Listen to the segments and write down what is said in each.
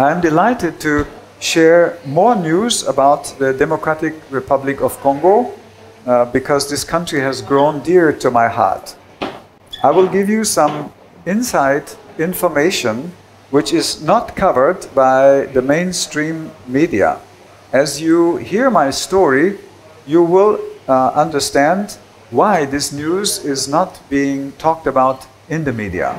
I'm delighted to share more news about the Democratic Republic of Congo because this country has grown dear to my heart. I will give you some inside information which is not covered by the mainstream media. As you hear my story, you will understand why this news is not being talked about in the media.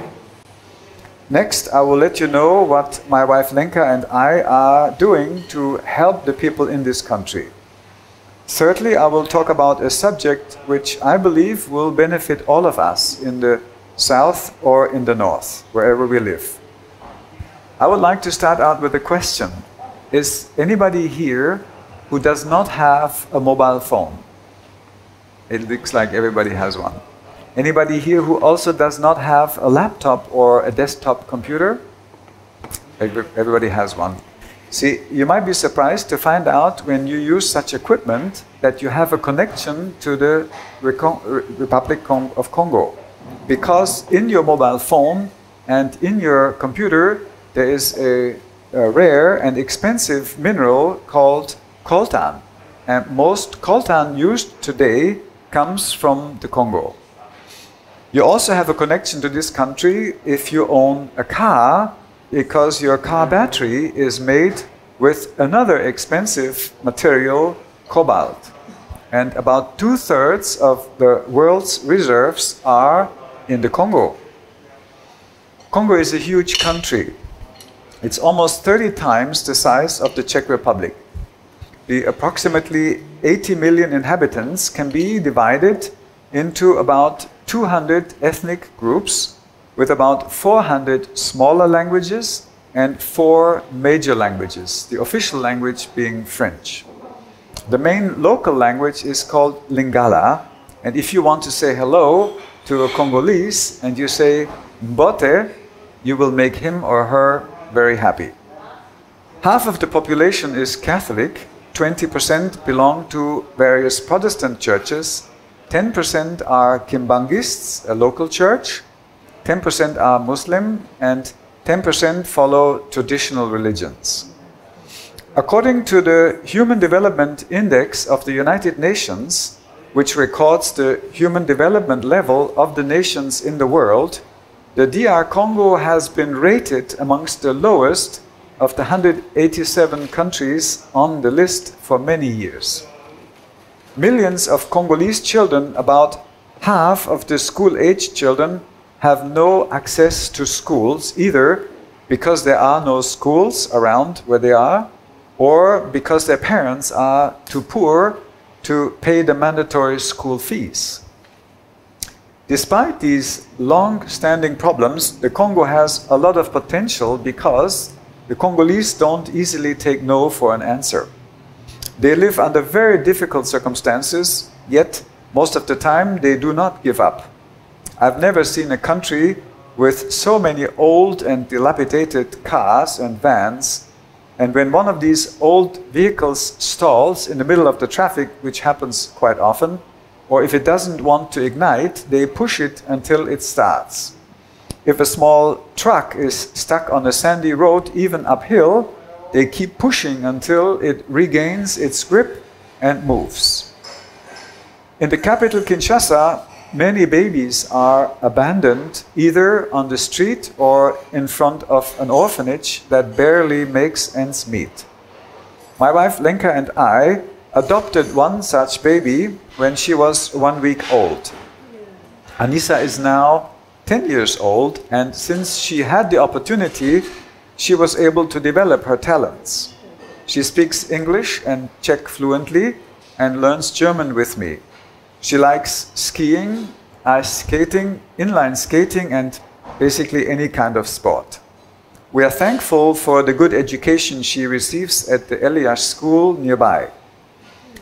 Next, I will let you know what my wife Lenka and I are doing to help the people in this country. Thirdly, I will talk about a subject which I believe will benefit all of us in the south or in the north, wherever we live. I would like to start out with a question. Is anybody here who does not have a mobile phone? It looks like everybody has one. Anybody here who also does not have a laptop or a desktop computer? Everybody has one. See, you might be surprised to find out when you use such equipment that you have a connection to the Republic of Congo. Because in your mobile phone and in your computer, there is a rare and expensive mineral called coltan. And most coltan used today comes from the Congo. You also have a connection to this country if you own a car, because your car battery is made with another expensive material, cobalt. And about 2/3 of the world's reserves are in the Congo. Congo is a huge country. It's almost 30 times the size of the Czech Republic. The approximately 80 million inhabitants can be divided into about 200 ethnic groups with about 400 smaller languages and 4 major languages, the official language being French. The main local language is called Lingala, and if you want to say hello to a Congolese and you say Mbote, you will make him or her very happy. Half of the population is Catholic, 20% belong to various Protestant churches, 10% are Kimbanguists, a local church, 10% are Muslim, and 10% follow traditional religions. According to the Human Development Index of the United Nations, which records the human development level of the nations in the world, the DR Congo has been rated amongst the lowest of the 187 countries on the list for many years. Millions of Congolese children, about half of the school-aged children, have no access to schools either because there are no schools around where they are, or because their parents are too poor to pay the mandatory school fees. Despite these long-standing problems, the Congo has a lot of potential because the Congolese don't easily take no for an answer. They live under very difficult circumstances, yet most of the time they do not give up. I've never seen a country with so many old and dilapidated cars and vans. And when one of these old vehicles stalls in the middle of the traffic, which happens quite often, or if it doesn't want to ignite, they push it until it starts. If a small truck is stuck on a sandy road, even uphill, they keep pushing until it regains its grip and moves. In the capital Kinshasa, many babies are abandoned either on the street or in front of an orphanage that barely makes ends meet. My wife Lenka and I adopted one such baby when she was 1 week old. Anissa is now 10 years old, and since she had the opportunity, she was able to develop her talents. She speaks English and Czech fluently and learns German with me. She likes skiing, ice skating, inline skating, and basically any kind of sport. We are thankful for the good education she receives at the Elias school nearby.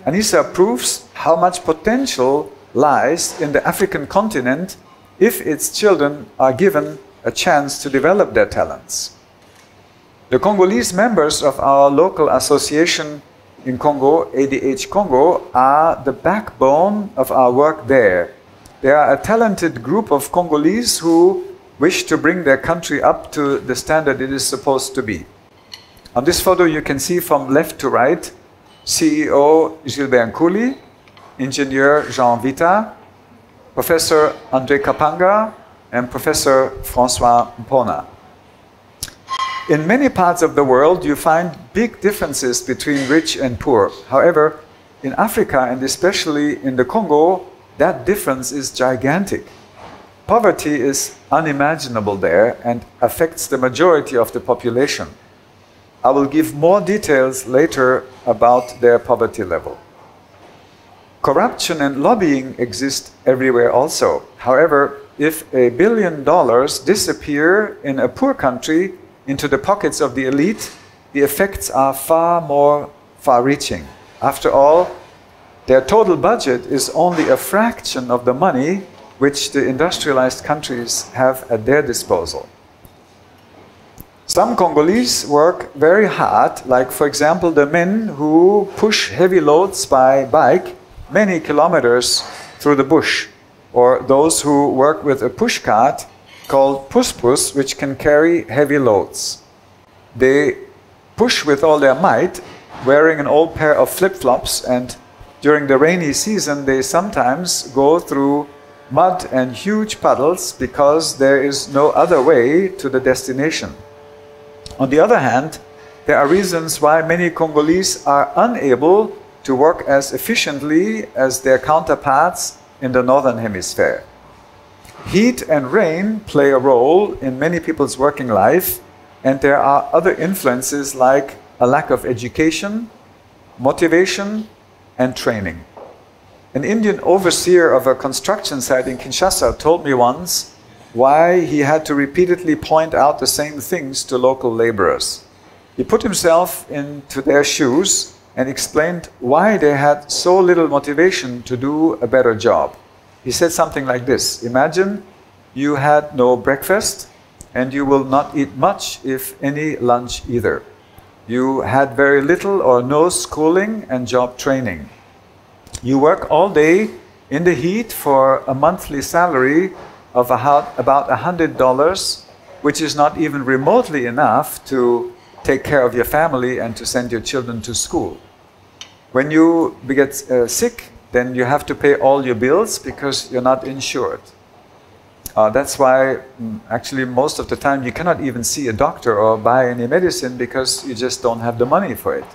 Anissa proves how much potential lies in the African continent if its children are given a chance to develop their talents. The Congolese members of our local association in Congo, ADH Congo, are the backbone of our work there. They are a talented group of Congolese who wish to bring their country up to the standard it is supposed to be. On this photo, you can see from left to right, CEO Gilbert Nkouli, Engineer Jean Vita, Professor André Kapanga, and Professor François Mpona. In many parts of the world, you find big differences between rich and poor. However, in Africa, and especially in the Congo, that difference is gigantic. Poverty is unimaginable there and affects the majority of the population. I will give more details later about their poverty level. Corruption and lobbying exist everywhere also. However, if $1 billion disappear in a poor country into the pockets of the elite, the effects are far more far-reaching. After all, their total budget is only a fraction of the money which the industrialized countries have at their disposal. Some Congolese work very hard, like for example the men who push heavy loads by bike many kilometers through the bush, or those who work with a push cart called puspus, which can carry heavy loads. They push with all their might, wearing an old pair of flip-flops, and during the rainy season they sometimes go through mud and huge puddles because there is no other way to the destination. On the other hand, there are reasons why many Congolese are unable to work as efficiently as their counterparts in the Northern Hemisphere. Heat and rain play a role in many people's working life, and there are other influences like a lack of education, motivation, and training. An Indian overseer of a construction site in Kinshasa told me once why he had to repeatedly point out the same things to local laborers. He put himself into their shoes and explained why they had so little motivation to do a better job. He said something like this: imagine you had no breakfast, and you will not eat much, if any lunch either. You had very little or no schooling and job training. You work all day in the heat for a monthly salary of about $100, which is not even remotely enough to take care of your family and to send your children to school. When you get sick, then you have to pay all your bills because you're not insured. That's why actually most of the time you cannot even see a doctor or buy any medicine because you just don't have the money for it.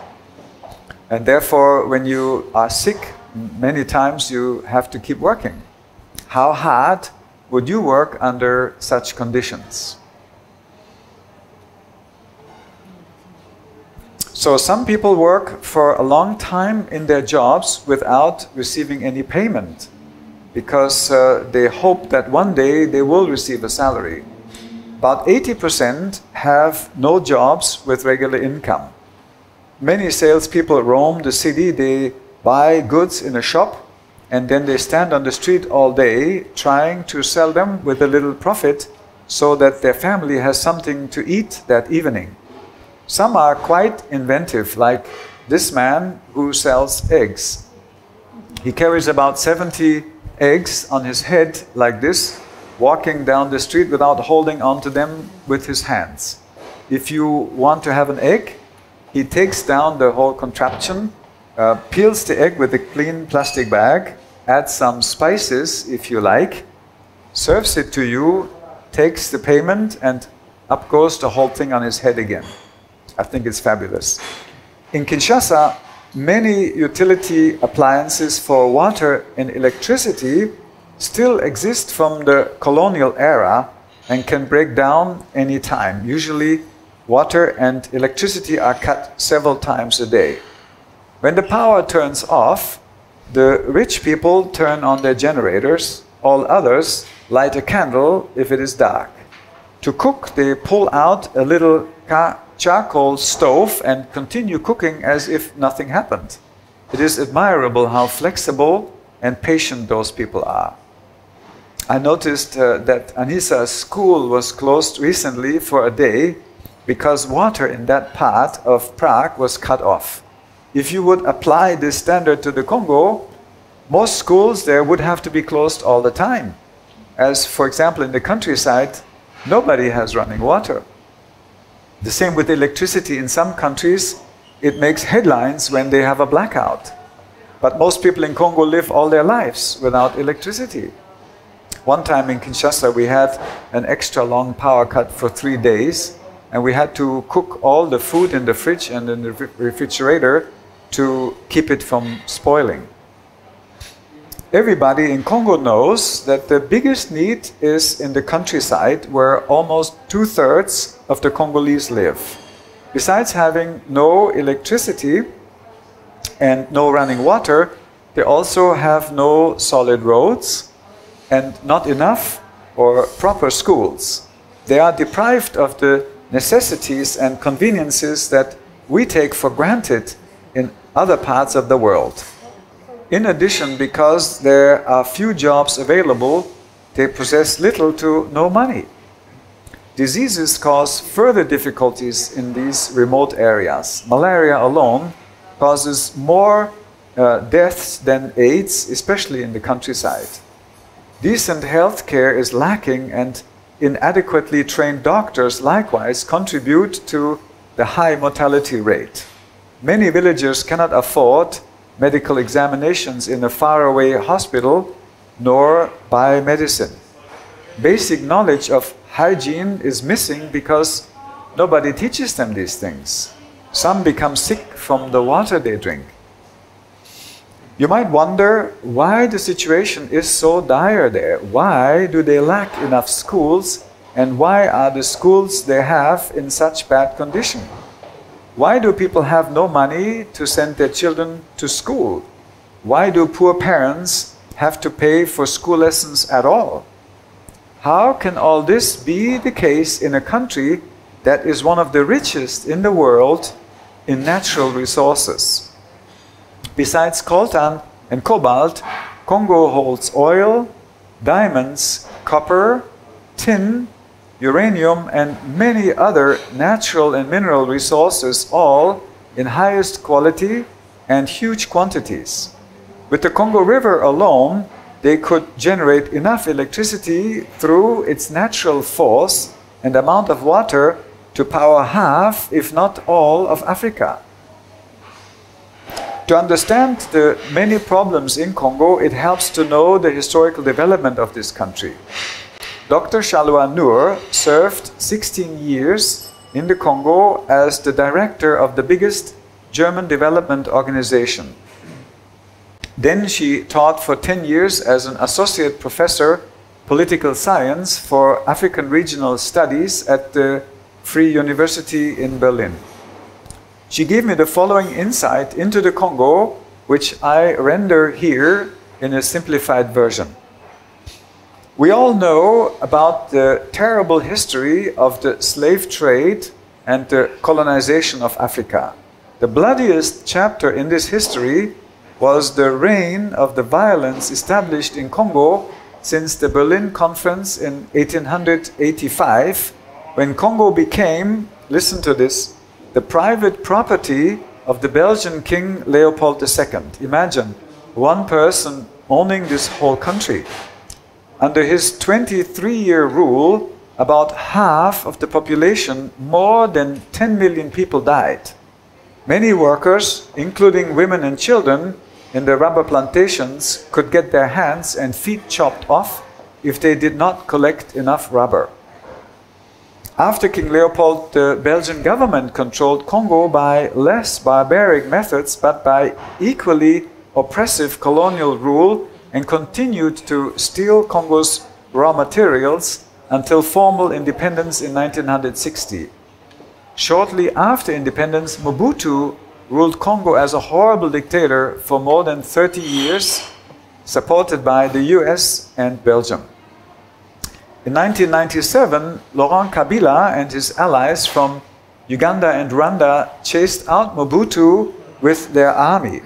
And therefore, when you are sick, many times you have to keep working. How hard would you work under such conditions? So some people work for a long time in their jobs without receiving any payment because they hope that one day they will receive a salary. About 80% have no jobs with regular income. Many salespeople roam the city. They buy goods in a shop and then they stand on the street all day trying to sell them with a little profit so that their family has something to eat that evening. Some are quite inventive, like this man who sells eggs. He carries about 70 eggs on his head like this, walking down the street without holding onto them with his hands. If you want to have an egg, he takes down the whole contraption, peels the egg with a clean plastic bag, adds some spices if you like, serves it to you, takes the payment, and up goes the whole thing on his head again. I think it's fabulous. In Kinshasa, many utility appliances for water and electricity still exist from the colonial era and can break down any time. Usually, water and electricity are cut several times a day. When the power turns off, the rich people turn on their generators. All others light a candle if it is dark. To cook, they pull out a little charcoal stove and continue cooking as if nothing happened. It is admirable how flexible and patient those people are. I noticed that Anissa's school was closed recently for a day because water in that part of Prague was cut off. If you would apply this standard to the Congo, most schools there would have to be closed all the time. As for example in the countryside, nobody has running water. The same with electricity. In some countries, it makes headlines when they have a blackout. But most people in Congo live all their lives without electricity. One time in Kinshasa, we had an extra long power cut for 3 days, and we had to cook all the food in the fridge and in the refrigerator to keep it from spoiling. Everybody in Congo knows that the biggest need is in the countryside, where almost 2/3 of the Congolese live. Besides having no electricity and no running water, they also have no solid roads and not enough or proper schools. They are deprived of the necessities and conveniences that we take for granted in other parts of the world. In addition, because there are few jobs available, they possess little to no money. Diseases cause further difficulties in these remote areas. Malaria alone causes more deaths than AIDS, especially in the countryside. Decent health care is lacking, and inadequately trained doctors likewise contribute to the high mortality rate. Many villagers cannot afford medical examinations in a faraway hospital, nor buy medicine. Basic knowledge of hygiene is missing because nobody teaches them these things. Some become sick from the water they drink. You might wonder why the situation is so dire there. Why do they lack enough schools, and why are the schools they have in such bad condition? Why do people have no money to send their children to school? Why do poor parents have to pay for school lessons at all? How can all this be the case in a country that is one of the richest in the world in natural resources? Besides coltan and cobalt, Congo holds oil, diamonds, copper, tin, uranium, and many other natural and mineral resources, all in highest quality and huge quantities. With the Congo River alone, they could generate enough electricity through its natural force and amount of water to power half, if not all, of Africa. To understand the many problems in Congo, it helps to know the historical development of this country. Dr. Shalwa Noor served 16 years in the Congo as the director of the biggest German development organization. Then she taught for 10 years as an associate professor political science for African regional studies at the Free University in Berlin. She gave me the following insight into the Congo, which I render here in a simplified version. We all know about the terrible history of the slave trade and the colonization of Africa. The bloodiest chapter in this history was the reign of the violence established in Congo since the Berlin Conference in 1885, when Congo became, listen to this, the private property of the Belgian King Leopold II. Imagine one person owning this whole country. Under his 23-year rule, about half of the population, more than 10 million people, died. Many workers, including women and children, in the rubber plantations could get their hands and feet chopped off if they did not collect enough rubber. After King Leopold, the Belgian government controlled Congo by less barbaric methods, but by equally oppressive colonial rule, and continued to steal Congo's raw materials until formal independence in 1960. Shortly after independence, Mobutu ruled Congo as a horrible dictator for more than 30 years, supported by the US and Belgium. In 1997, Laurent Kabila and his allies from Uganda and Rwanda chased out Mobutu with their army.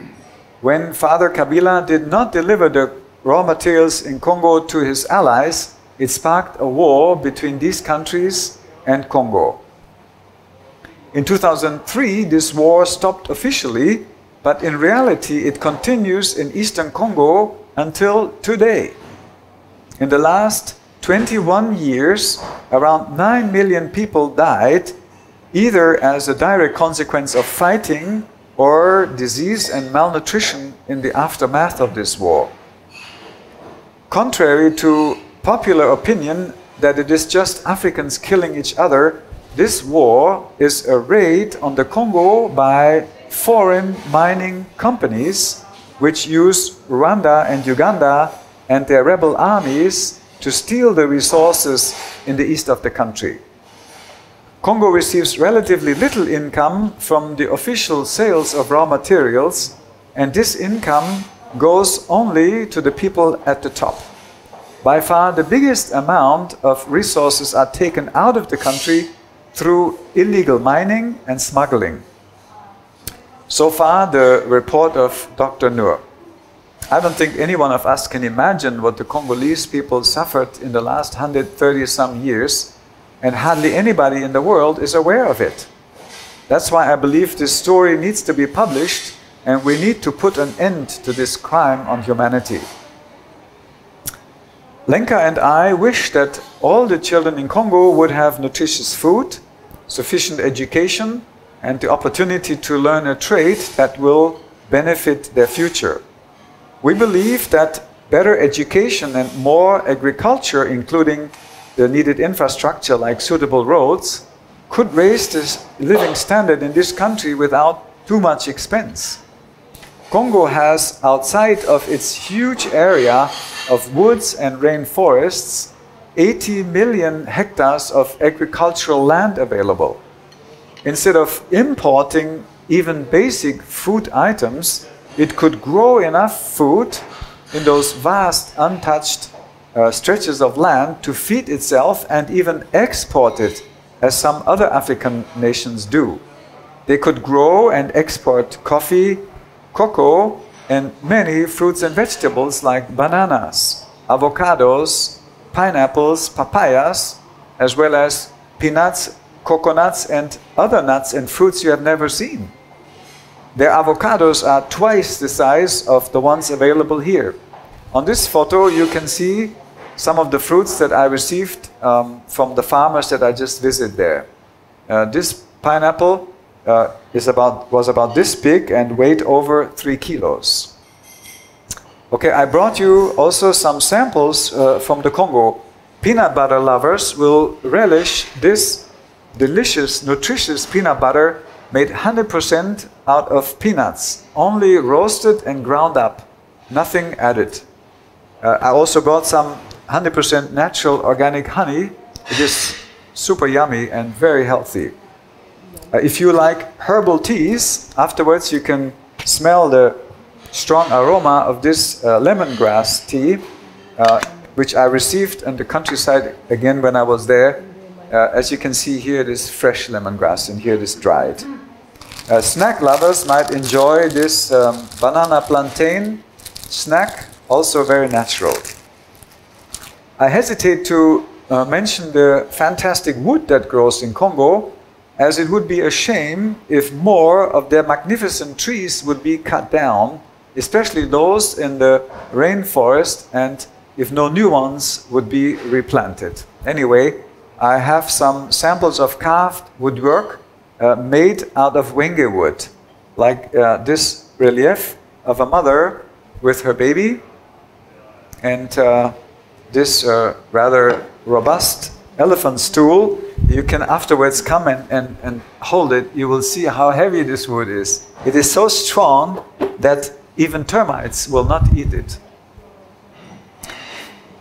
When Father Kabila did not deliver the raw materials in Congo to his allies, it sparked a war between these countries and Congo. In 2003, this war stopped officially, but in reality it continues in eastern Congo until today. In the last 21 years, around 9 million people died, either as a direct consequence of fighting or disease and malnutrition in the aftermath of this war. Contrary to popular opinion that it is just Africans killing each other, this war is a raid on the Congo by foreign mining companies which use Rwanda and Uganda and their rebel armies to steal the resources in the east of the country. Congo receives relatively little income from the official sales of raw materials, and this income goes only to the people at the top. By far the biggest amount of resources are taken out of the country through illegal mining and smuggling. So far the report of Dr. Noor. I don't think any one of us can imagine what the Congolese people suffered in the last 130-some years, and hardly anybody in the world is aware of it. That's why I believe this story needs to be published, and we need to put an end to this crime on humanity. Lenka and I wish that all the children in Congo would have nutritious food, sufficient education, and the opportunity to learn a trade that will benefit their future. We believe that better education and more agriculture, including the needed infrastructure like suitable roads, could raise the living standard in this country without too much expense. Congo has, outside of its huge area of woods and rainforests, 80 million hectares of agricultural land available. Instead of importing even basic food items, it could grow enough food in those vast, untouched stretches of land to feed itself and even export it, as some other African nations do. They could grow and export coffee, cocoa, and many fruits and vegetables like bananas, avocados, pineapples, papayas, as well as peanuts, coconuts, and other nuts and fruits you have never seen. Their avocados are twice the size of the ones available here. On this photo, you can see some of the fruits that I received from the farmers that I just visited there. This pineapple was about this big and weighed over 3 kilos. Okay, I brought you also some samples from the Congo. Peanut butter lovers will relish this delicious, nutritious peanut butter made 100% out of peanuts, only roasted and ground up, nothing added. I also brought some 100% natural organic honey. It is super yummy and very healthy. If you like herbal teas, afterwards you can smell the strong aroma of this lemongrass tea, which I received in the countryside again when I was there. As you can see here, it is fresh lemongrass, and here it is dried. Snack lovers might enjoy this banana plantain snack, also very natural. I hesitate to mention the fantastic wood that grows in Congo, as it would be a shame if more of their magnificent trees would be cut down, especially those in the rainforest, and if no new ones would be replanted. Anyway, I have some samples of carved woodwork made out of wenge wood, like this relief of a mother with her baby, and this rather robust elephant stool. You can afterwards come and hold it. You will see how heavy this wood is. It is so strong that even termites will not eat it.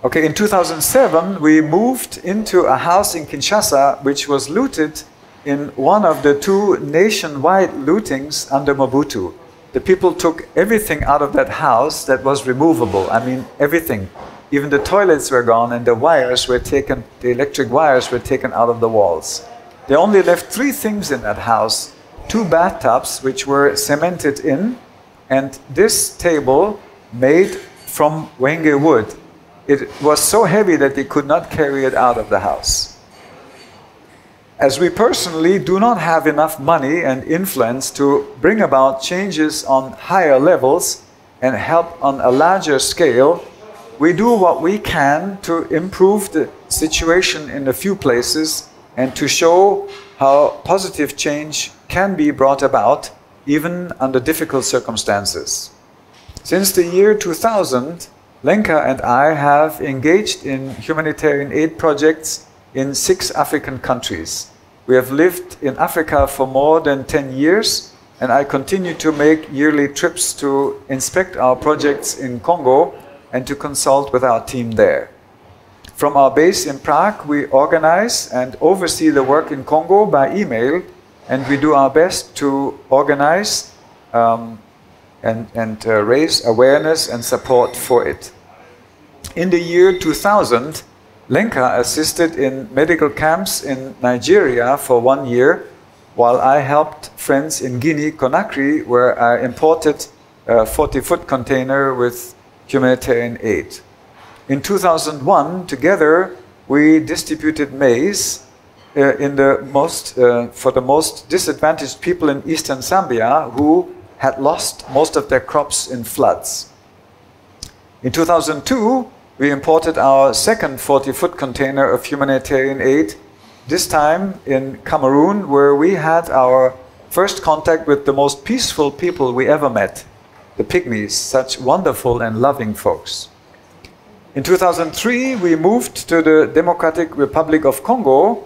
Okay, in 2007, we moved into a house in Kinshasa, which was looted in one of the two nationwide lootings under Mobutu. The people took everything out of that house that was removable. I mean, everything. Even the toilets were gone, and the wires were taken, the electric wires were taken out of the walls. They only left 3 things in that house: 2 bathtubs, which were cemented in, and this table made from wenge wood. It was so heavy that they could not carry it out of the house. As we personally do not have enough money and influence to bring about changes on higher levels and help on a larger scale, we do what we can to improve the situation in a few places and to show how positive change can be brought about even under difficult circumstances. Since the year 2000, Lenka and I have engaged in humanitarian aid projects in 6 African countries. We have lived in Africa for more than 10 years, and I continue to make yearly trips to inspect our projects in Congo and to consult with our team there. From our base in Prague, we organize and oversee the work in Congo by email, and we do our best to organize and raise awareness and support for it. In the year 2000, Lenka assisted in medical camps in Nigeria for 1 year, while I helped friends in Guinea-Conakry, where I imported a 40-foot container with humanitarian aid. In 2001, together, we distributed maize for the most disadvantaged people in eastern Zambia, who had lost most of their crops in floods. In 2002, we imported our second 40-foot container of humanitarian aid, this time in Cameroon, where we had our first contact with the most peaceful people we ever met, the Pygmies, such wonderful and loving folks. In 2003, we moved to the Democratic Republic of Congo,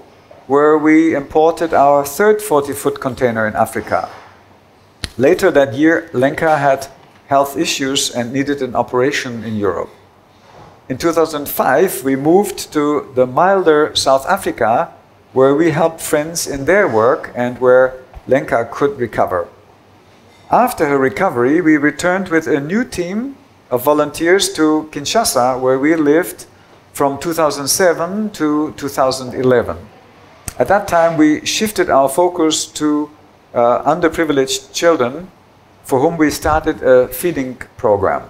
where we imported our third 40-foot container in Africa. Later that year, Lenka had health issues and needed an operation in Europe. In 2005, we moved to the milder South Africa, where we helped friends in their work and where Lenka could recover. After her recovery, we returned with a new team of volunteers to Kinshasa, where we lived from 2007 to 2011. At that time, we shifted our focus to underprivileged children, for whom we started a feeding program.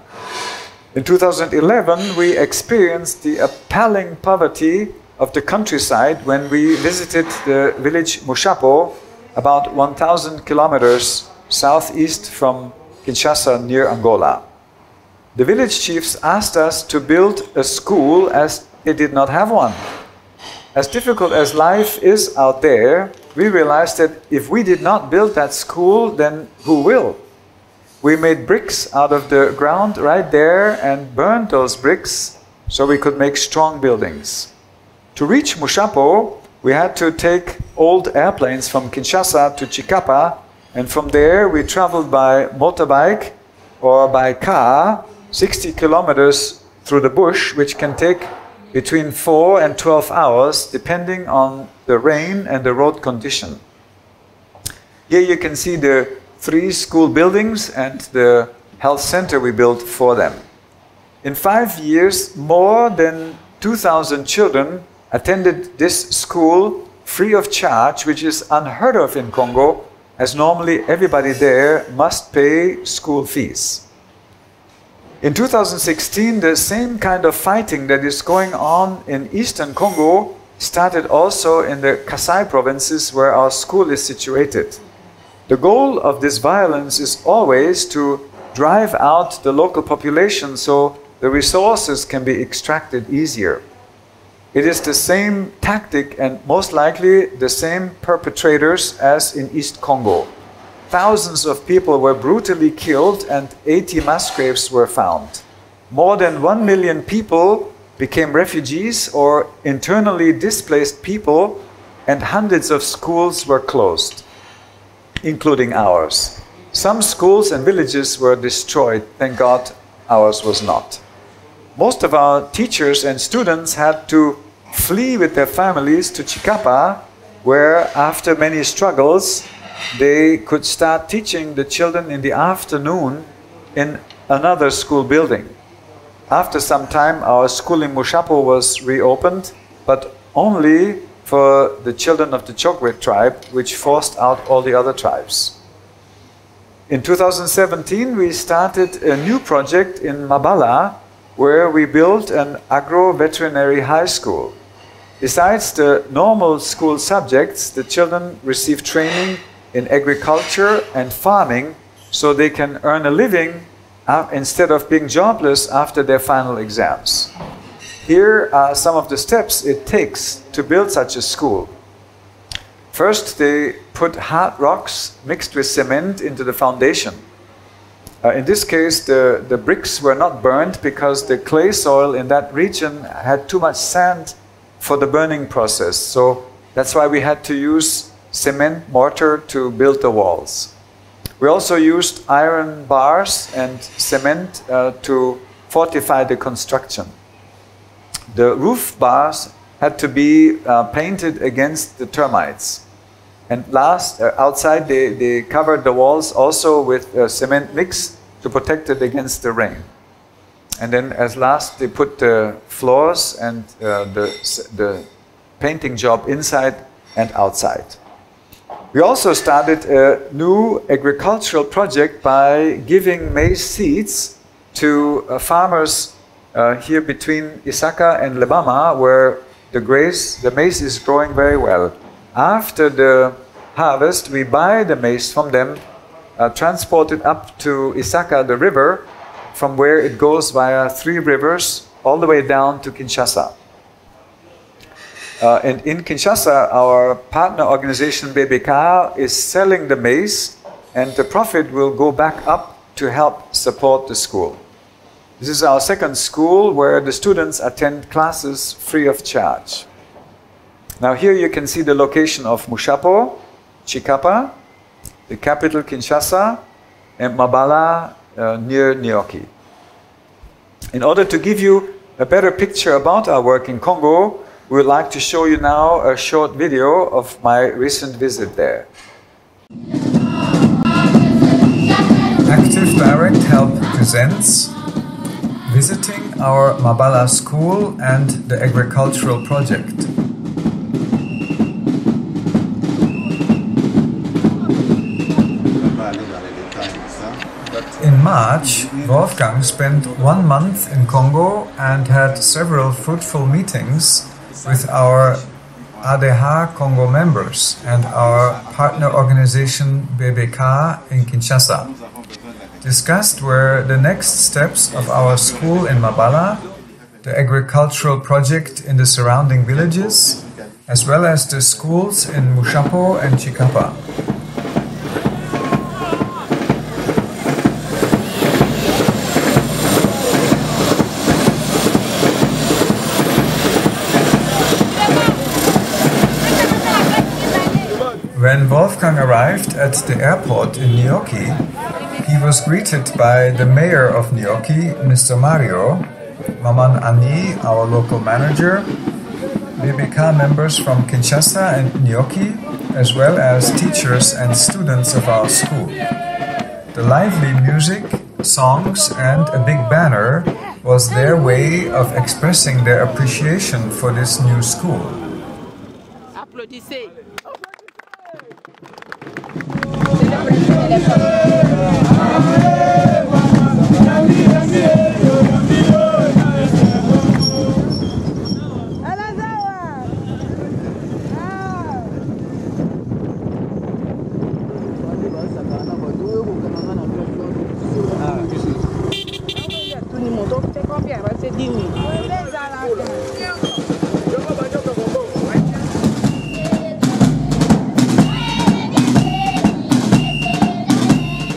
In 2011, we experienced the appalling poverty of the countryside when we visited the village Mushapo, about 1,000 kilometers southeast from Kinshasa, near Angola. The village chiefs asked us to build a school, as they did not have one. As difficult as life is out there, we realized that if we did not build that school, then who will? We made bricks out of the ground right there and burned those bricks so we could make strong buildings. To reach Mushapo, we had to take old airplanes from Kinshasa to Tshikapa, and from there we traveled by motorbike or by car 60 kilometers through the bush, which can take between 4 and 12 hours, depending on the rain and the road condition. Here you can see the 3 school buildings and the health center we built for them. In 5 years, more than 2,000 children attended this school free of charge, which is unheard of in Congo, as normally everybody there must pay school fees. In 2016, the same kind of fighting that is going on in eastern Congo started also in the Kasai provinces, where our school is situated. The goal of this violence is always to drive out the local population so the resources can be extracted easier. It is the same tactic and most likely the same perpetrators as in East Congo. Thousands of people were brutally killed and 80 mass graves were found. More than 1 million people became refugees or internally displaced people, and hundreds of schools were closed, including ours. Some schools and villages were destroyed. Thank God ours was not. Most of our teachers and students had to flee with their families to Tshikapa, where after many struggles, they could start teaching the children in the afternoon in another school building. After some time, our school in Mushapo was reopened, but only for the children of the Chokwe tribe, which forced out all the other tribes. In 2017, we started a new project in Mabala, where we built an agro-veterinary high school. Besides the normal school subjects, the children receive training in agriculture and farming, so they can earn a living instead of being jobless after their final exams. Here are some of the steps it takes to build such a school. First, they put hard rocks mixed with cement into the foundation. In this case, the bricks were not burned because the clay soil in that region had too much sand for the burning process. So that's why we had to use cement mortar to build the walls. We also used iron bars and cement to fortify the construction. The roof bars had to be painted against the termites. And last, outside, they covered the walls also with cement mix to protect it against the rain. And then as last, they put the floors and the painting job inside and outside. We also started a new agricultural project by giving maize seeds to farmers here between Isaka and Lebama, where the maize is growing very well. After the harvest, we buy the maize from them, transport it up to Isaka, the river, from where it goes via 3 rivers all the way down to Kinshasa. And in Kinshasa, our partner organization BBK is selling the maize, and the profit will go back up to help support the school. This is our second school where the students attend classes free of charge. Now here you can see the location of Mushapo, Tshikapa, the capital Kinshasa, and Mabala near Nioki. In order to give you a better picture about our work in Congo, we would like to show you now a short video of my recent visit there. Active Direct Help presents visiting our Mabala school and the agricultural project. In March, Wolfgang spent 1 month in Congo and had several fruitful meetings with our ADH Congo members and our partner organization BBK in Kinshasa. Discussed were the next steps of our school in Mabala, the agricultural project in the surrounding villages, as well as the schools in Mushapo and Tshikapa. When Wolfgang arrived at the airport in Nioki, he was greeted by the mayor of Nioki, Mr. Mario, Maman Ani, our local manager, BBK members from Kinshasa and Nioki, as well as teachers and students of our school. The lively music, songs, and a big banner was their way of expressing their appreciation for this new school.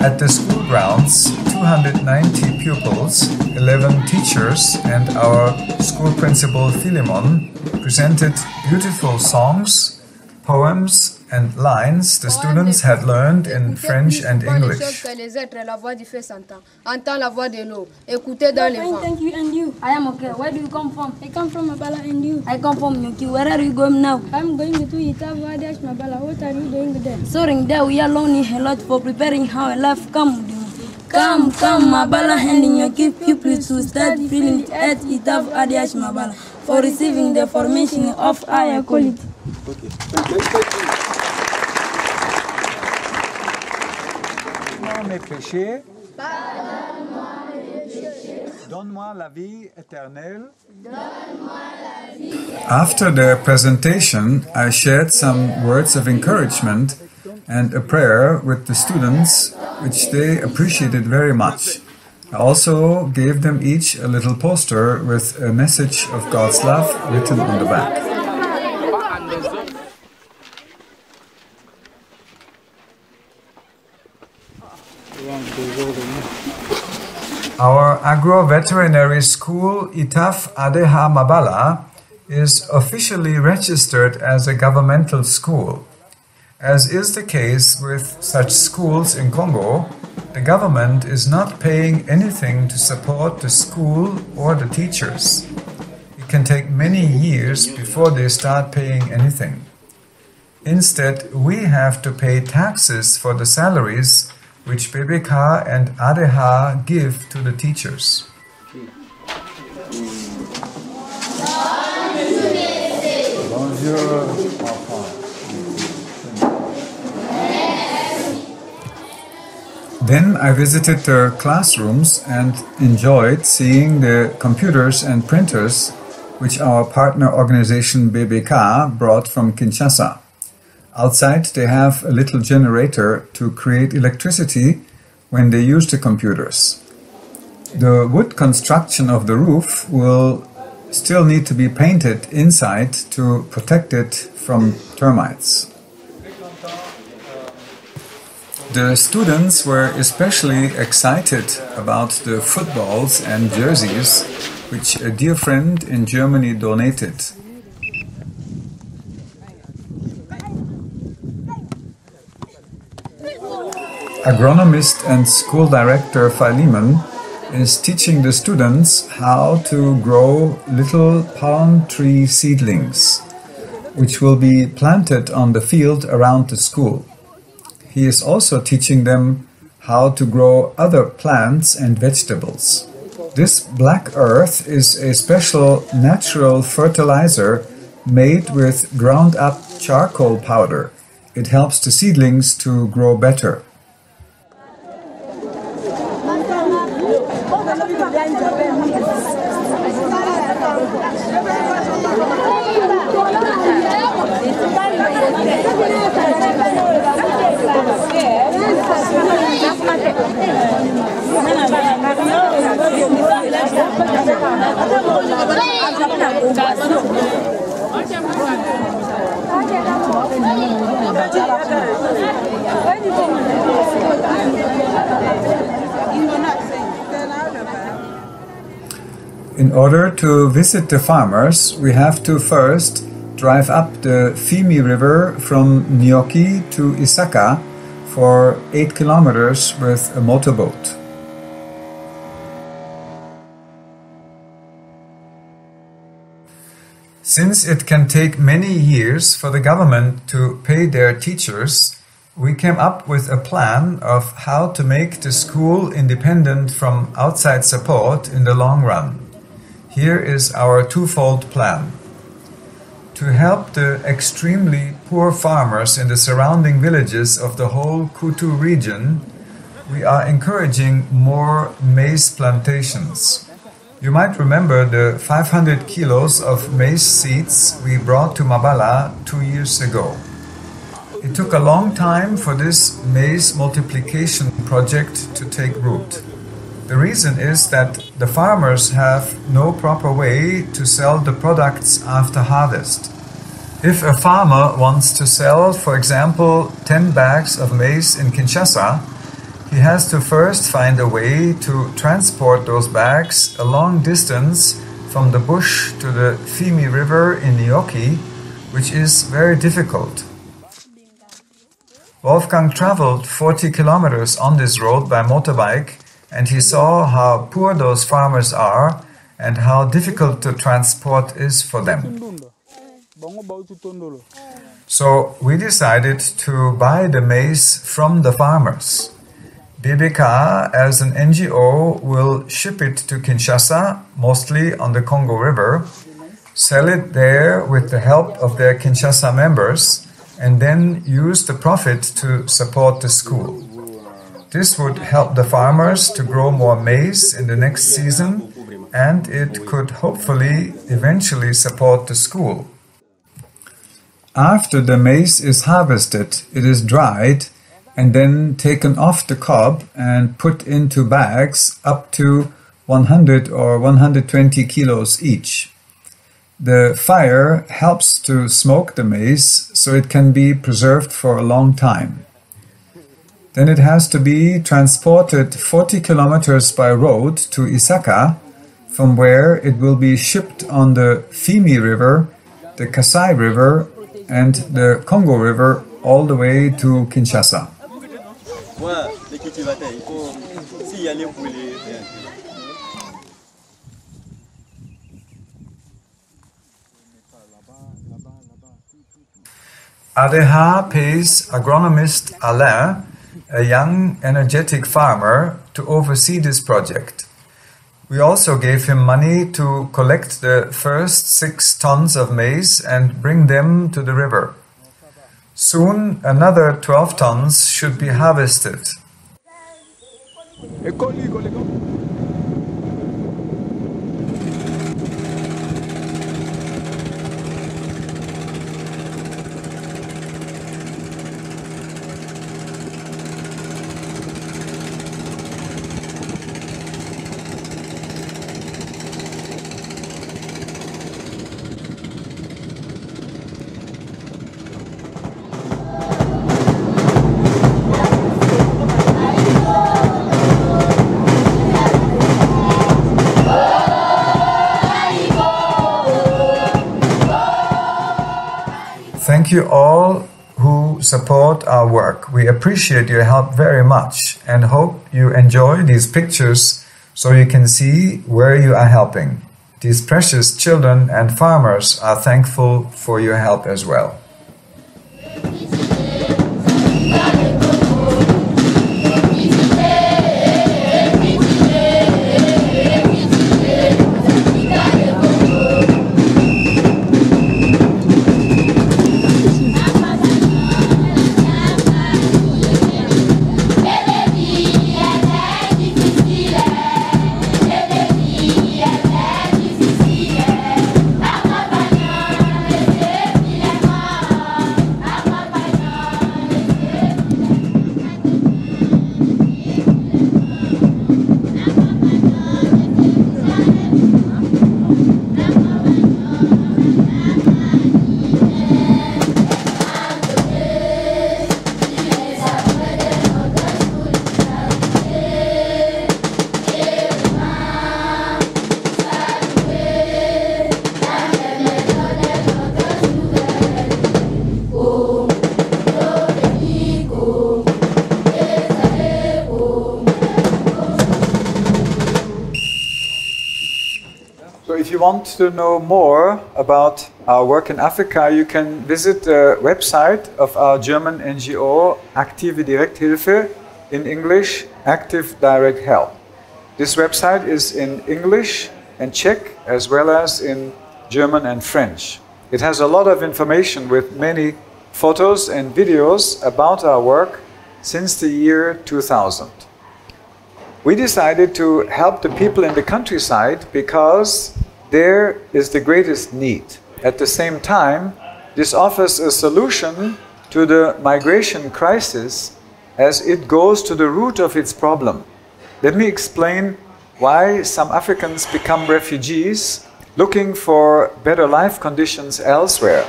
At the school grounds, 290 pupils, 11 teachers, and our school principal Philemon presented beautiful songs, poems, and lines the students had learned in French and English. Thank you, and you? I am okay. Where do you come from? I come from Mabala, and you? I come from Nioki. Where are you going now? I'm going to Itavadash Mabala. What are you doing there? Sorry, there we are learning a lot for preparing how a life comes. Come, Mabala, and Nioki people to start feeling at Itavadash Mabala for receiving the formation of higher quality. Okay. After the presentation, I shared some words of encouragement and a prayer with the students, which they appreciated very much. I also gave them each a little poster with a message of God's love written on the back. Our agro-veterinary school, Itaf Adeha Mabala, is officially registered as a governmental school. As is the case with such schools in Congo, the government is not paying anything to support the school or the teachers. It can take many years before they start paying anything. Instead, we have to pay taxes for the salaries which BBK and ADH give to the teachers. Then I visited their classrooms and enjoyed seeing the computers and printers which our partner organization BBK brought from Kinshasa. Outside, they have a little generator to create electricity when they use the computers. The wood construction of the roof will still need to be painted inside to protect it from termites. The students were especially excited about the footballs and jerseys which a dear friend in Germany donated. Agronomist and school director Philemon is teaching the students how to grow little palm tree seedlings, which will be planted on the field around the school. He is also teaching them how to grow other plants and vegetables. This black earth is a special natural fertilizer made with ground-up charcoal powder. It helps the seedlings to grow better. In order to visit the farmers, we have to first drive up the Fimi River from Nioki to Isaka for 8 kilometers with a motorboat. Since it can take many years for the government to pay their teachers, we came up with a plan of how to make the school independent from outside support in the long run. Here is our twofold plan. To help the extremely poor farmers in the surrounding villages of the whole Kutu region, we are encouraging more maize plantations. You might remember the 500 kilos of maize seeds we brought to Mabala 2 years ago. It took a long time for this maize multiplication project to take root. The reason is that the farmers have no proper way to sell the products after harvest. If a farmer wants to sell, for example, 10 bags of maize in Kinshasa, he has to first find a way to transport those bags a long distance from the bush to the Fimi River in Nioki, which is very difficult. Wolfgang traveled 40 kilometers on this road by motorbike, and he saw how poor those farmers are and how difficult the transport is for them. So we decided to buy the maize from the farmers. BBK, as an NGO, will ship it to Kinshasa, mostly on the Congo River, sell it there with the help of their Kinshasa members, and then use the profit to support the school. This would help the farmers to grow more maize in the next season, and it could hopefully eventually support the school. After the maize is harvested, it is dried and then taken off the cob and put into bags up to 100 or 120 kilos each. The fire helps to smoke the maize so it can be preserved for a long time. Then it has to be transported 40 kilometers by road to Isaka, from where it will be shipped on the Fimi River, the Kasai River, and the Congo River all the way to Kinshasa. Adeha pays agronomist Alain, a young, energetic farmer, to oversee this project. We also gave him money to collect the first 6 tons of maize and bring them to the river. Soon another 12 tons should be harvested. Thank you all who support our work. We appreciate your help very much and hope you enjoy these pictures so you can see where you are helping. These precious children and farmers are thankful for your help as well. If you want to know more about our work in Africa, you can visit the website of our German NGO Active Direct Hilfe, in English Active Direct Help. This website is in English and Czech as well as in German and French. It has a lot of information with many photos and videos about our work since the year 2000. We decided to help the people in the countryside because there is the greatest need. At the same time, this offers a solution to the migration crisis as it goes to the root of its problem. Let me explain why some Africans become refugees looking for better life conditions elsewhere.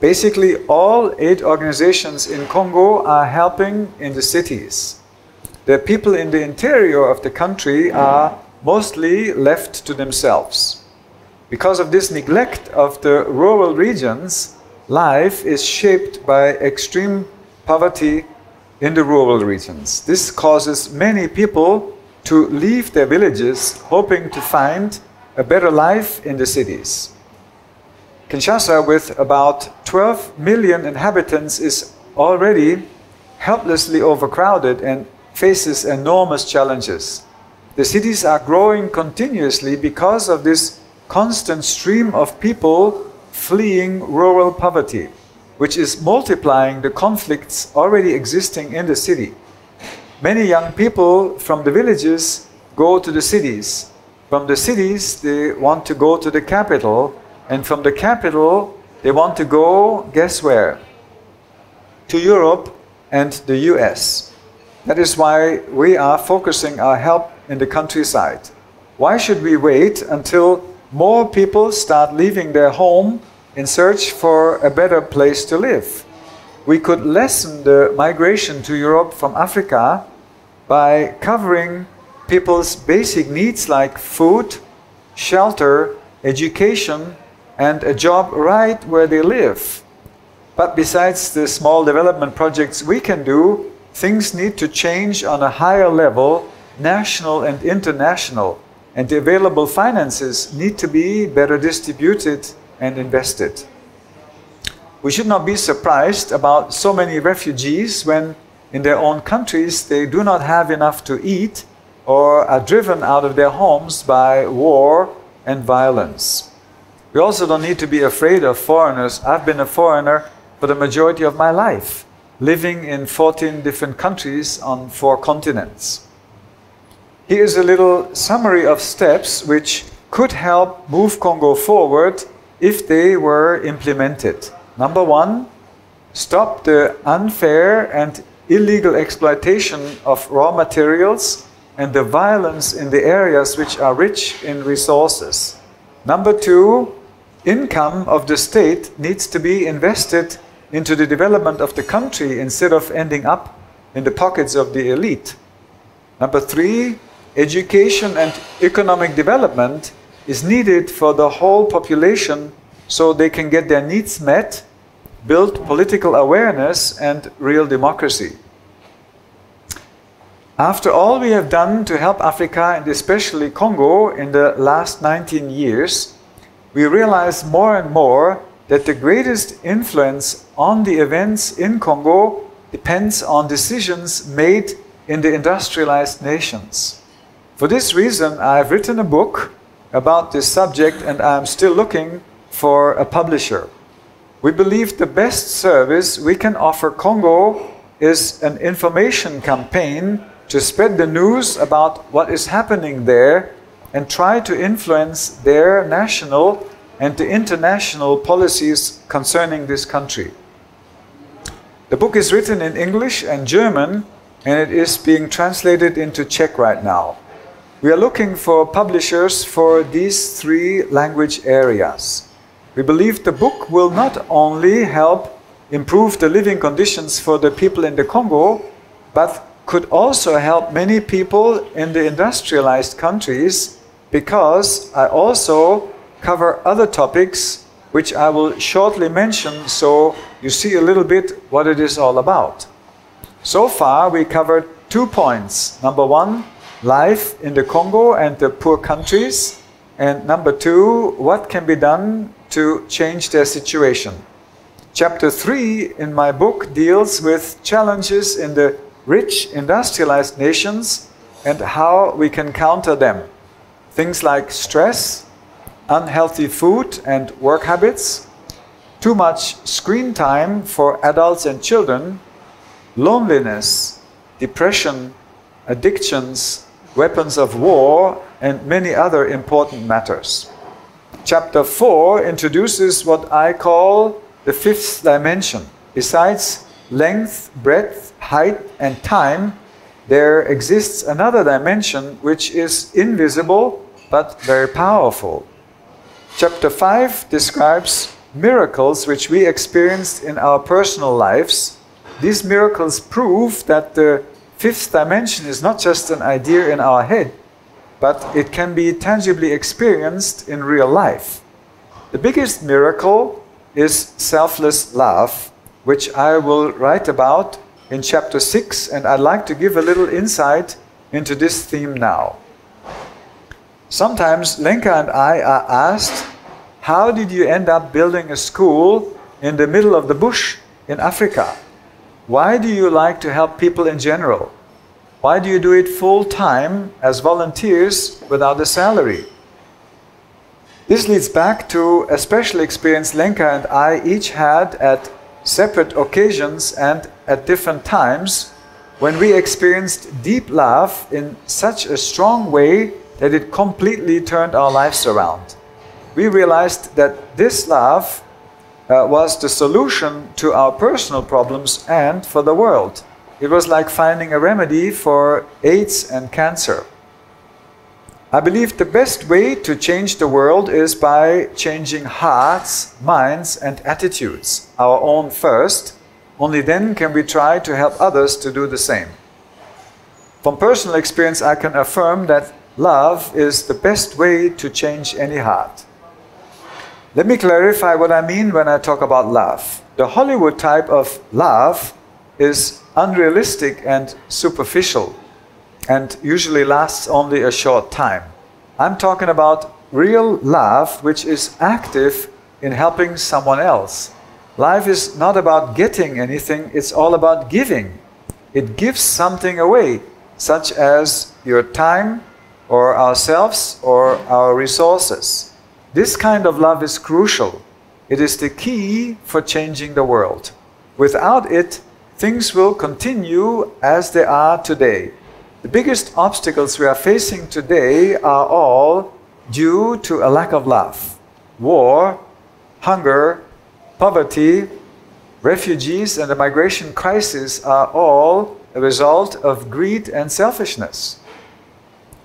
Basically, all aid organizations in Congo are helping in the cities. The people in the interior of the country are mostly left to themselves. Because of this neglect of the rural regions, life is shaped by extreme poverty in the rural regions. This causes many people to leave their villages, hoping to find a better life in the cities. Kinshasa, with about 12 million inhabitants, is already helplessly overcrowded and faces enormous challenges. The cities are growing continuously because of this constant stream of people fleeing rural poverty, which is multiplying the conflicts already existing in the city. Many young people from the villages go to the cities. From the cities, they want to go to the capital, and from the capital, they want to go, guess where? To Europe and the US. That is why we are focusing our help in the countryside. Why should we wait until more people start leaving their home in search for a better place to live? we could lessen the migration to Europe from Africa by covering people's basic needs like food, shelter, education, and a job right where they live. But besides the small development projects we can do, things need to change on a higher level, national and international, and the available finances need to be better distributed and invested. We should not be surprised about so many refugees when in their own countries they do not have enough to eat or are driven out of their homes by war and violence. We also don't need to be afraid of foreigners. I've been a foreigner for the majority of my life, living in 14 different countries on 4 continents. Here is a little summary of steps which could help move Congo forward if they were implemented. Number 1, stop the unfair and illegal exploitation of raw materials and the violence in the areas which are rich in resources. Number 2, income of the state needs to be invested into the development of the country instead of ending up in the pockets of the elite. Number 3, education and economic development is needed for the whole population so they can get their needs met, build political awareness and real democracy. After all we have done to help Africa and especially Congo in the last 19 years, we realize more and more that the greatest influence on the events in Congo depends on decisions made in the industrialized nations. For this reason, I have written a book about this subject and I am still looking for a publisher. We believe the best service we can offer Congo is an information campaign to spread the news about what is happening there and try to influence their national and the international policies concerning this country. The book is written in English and German and it is being translated into Czech right now. We are looking for publishers for these 3 language areas. We believe the book will not only help improve the living conditions for the people in the Congo, but could also help many people in the industrialized countries because I also cover other topics which I will shortly mention so you see a little bit what it is all about. So far we covered 2 points. Number 1, life in the Congo and the poor countries, and number 2, what can be done to change their situation. Chapter 3 in my book deals with challenges in the rich industrialized nations and how we can counter them. Things like stress, unhealthy food and work habits, too much screen time for adults and children, loneliness, depression, addictions, weapons of war, and many other important matters. Chapter 4 introduces what I call the 5th dimension. Besides length, breadth, height, and time, there exists another dimension which is invisible but very powerful. Chapter 5 describes miracles which we experienced in our personal lives. These miracles prove that the 5th dimension is not just an idea in our head, but it can be tangibly experienced in real life. The biggest miracle is selfless love, which I will write about in chapter 6, and I'd like to give a little insight into this theme now. Sometimes Lenka and I are asked, how did you end up building a school in the middle of the bush in Africa? Why do you like to help people in general? Why do you do it full-time as volunteers without a salary? This leads back to a special experience Lenka and I each had at separate occasions and at different times when we experienced deep love in such a strong way that it completely turned our lives around. We realized that this love was the solution to our personal problems and for the world. It was like finding a remedy for AIDS and cancer. I believe the best way to change the world is by changing hearts, minds, and attitudes. Our own first, Only then can we try to help others to do the same. From personal experience, I can affirm that love is the best way to change any heart. Let me clarify what I mean when I talk about love. The Hollywood type of love is unrealistic and superficial, and usually lasts only a short time. I'm talking about real love, which is active in helping someone else. Life is not about getting anything, it's all about giving. It gives something away, such as your time, or ourselves, or our resources. This kind of love is crucial. It is the key for changing the world. Without it, things will continue as they are today. The biggest obstacles we are facing today are all due to a lack of love. War, hunger, poverty, refugees, and the migration crisis are all a result of greed and selfishness.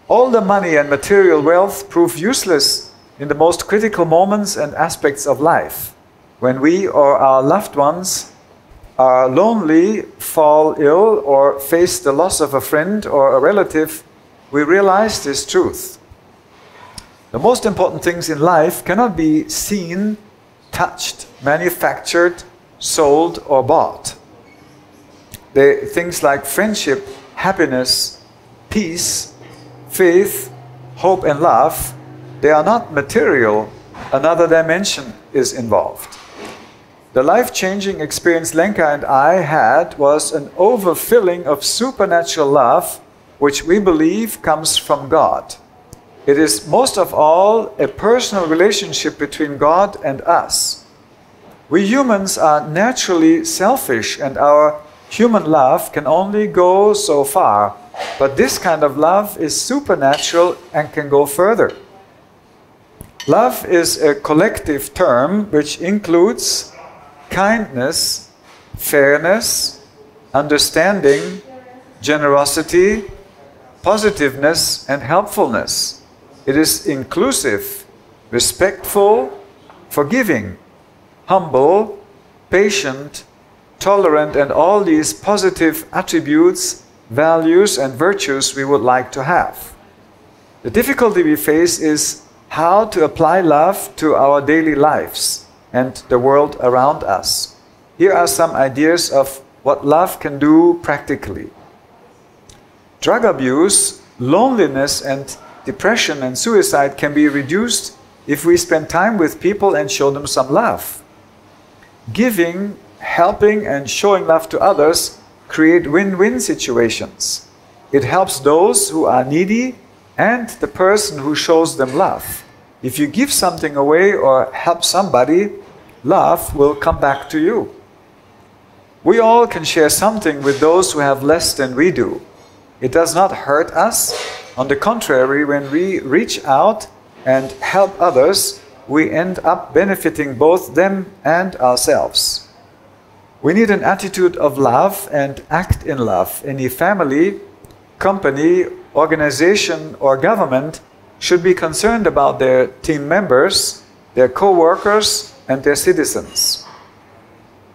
All the money and material wealth prove useless in the most critical moments and aspects of life. When we or our loved ones are lonely, fall ill, or face the loss of a friend or a relative, we realize this truth. The most important things in life cannot be seen, touched, manufactured, sold, or bought. Things like friendship, happiness, peace, faith, hope, and love, they are not material. Another dimension is involved. The life-changing experience Lenka and I had was an overfilling of supernatural love, which we believe comes from God. It is most of all a personal relationship between God and us. We humans are naturally selfish, and our human love can only go so far. But this kind of love is supernatural and can go further. Love is a collective term which includes kindness, fairness, understanding, generosity, positiveness, and helpfulness. It is inclusive, respectful, forgiving, humble, patient, tolerant, and all these positive attributes, values, and virtues we would like to have. The difficulty we face is how to apply love to our daily lives and the world around us. Here are some ideas of what love can do practically. Drug abuse, loneliness, and depression and suicide can be reduced if we spend time with people and show them some love. Giving, helping, and showing love to others create win-win situations. It helps those who are needy and the person who shows them love. If you give something away or help somebody, love will come back to you. We all can share something with those who have less than we do. It does not hurt us. On the contrary, when we reach out and help others, we end up benefiting both them and ourselves. We need an attitude of love and act in love. Any family, company, organization, or government should be concerned about their team members, their co-workers, and their citizens.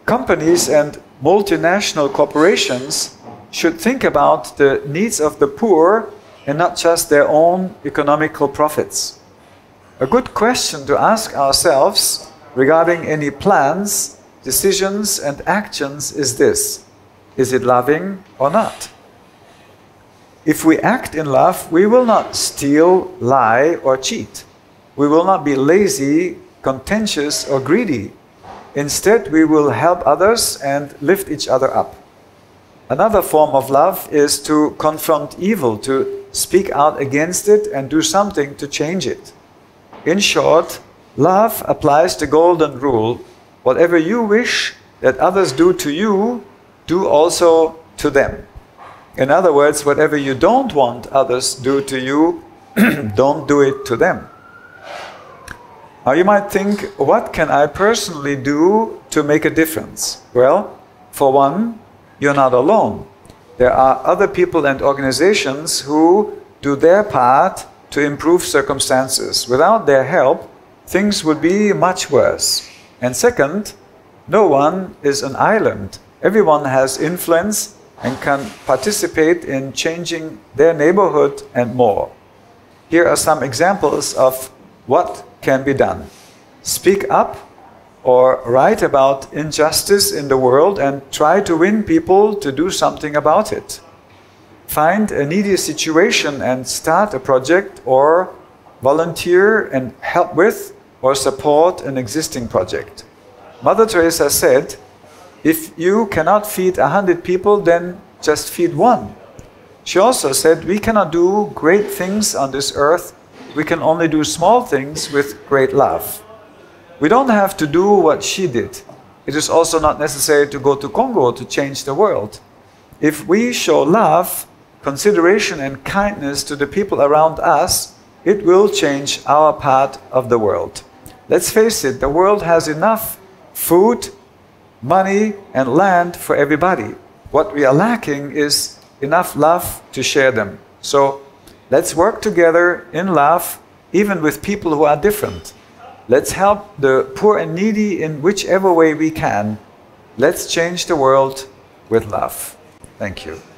Companies and multinational corporations should think about the needs of the poor and not just their own economical profits. A good question to ask ourselves regarding any plans, decisions, and actions is this: is it loving or not? If we act in love, we will not steal, lie, or cheat. We will not be lazy, contentious, or greedy. Instead, we will help others and lift each other up. Another form of love is to confront evil, to speak out against it and do something to change it. In short, love applies the golden rule: whatever you wish that others do to you, do also to them. In other words, whatever you don't want others do to you, don't do it to them. Now you might think, what can I personally do to make a difference? Well, for one, you're not alone. There are other people and organizations who do their part to improve circumstances. Without their help, things would be much worse. And second, no one is an island. Everyone has influence and can participate in changing their neighborhood and more. Here are some examples of what can be done. Speak up or write about injustice in the world and try to win people to do something about it. Find a needy situation and start a project or volunteer and help with or support an existing project. Mother Teresa said, if you cannot feed 100 people, then just feed one. She also said, we cannot do great things on this earth. We can only do small things with great love. We don't have to do what she did. It is also not necessary to go to Congo to change the world. If we show love, consideration and kindness to the people around us, it will change our part of the world. Let's face it, the world has enough food, money and land for everybody. What we are lacking is enough love to share them. So let's work together in love, even with people who are different. Let's help the poor and needy in whichever way we can. Let's change the world with love. Thank you.